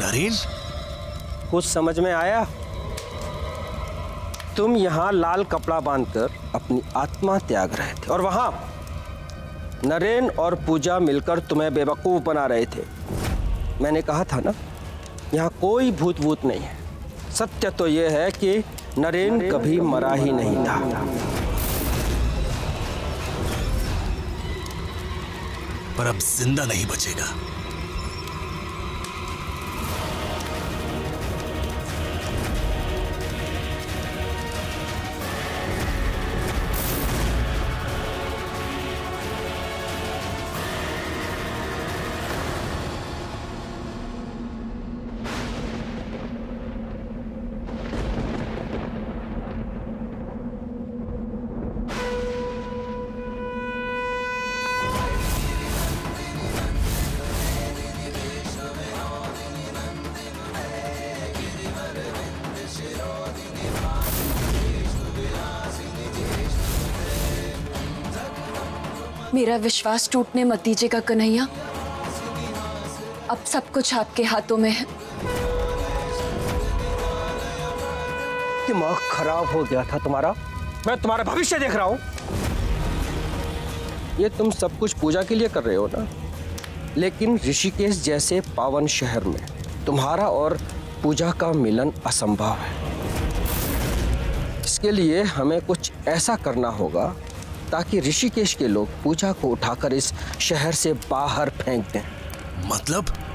नरेन, कुछ समझ में आया? तुम यहाँ लाल कपड़ा बांधकर अपनी आत्मा त्याग रहे थे और वहाँ नरेन और पूजा मिलकर तुम्हें बेवकूफ़ बना रहे थे। मैंने कहा था ना, यहाँ कोई भूत वूत नहीं है। सत्य तो ये है कि नरेन कभी मरा ही नहीं था। पर अब जिंदा नहीं बचेगा। मेरा विश्वास टूटने मत दीजिएगा कन्हैया। अब सब कुछ आपके हाथों में है। दिमाग खराब हो गया था तुम्हारा। मैं तुम्हारा भविष्य देख रहा हूं। ये तुम सब कुछ पूजा के लिए कर रहे हो ना, लेकिन ऋषिकेश जैसे पावन शहर में तुम्हारा और पूजा का मिलन असंभव है। इसके लिए हमें कुछ ऐसा करना होगा ताकि ऋषिकेश के लोग पूजा को उठाकर इस शहर से बाहर फेंक दें। मतलब?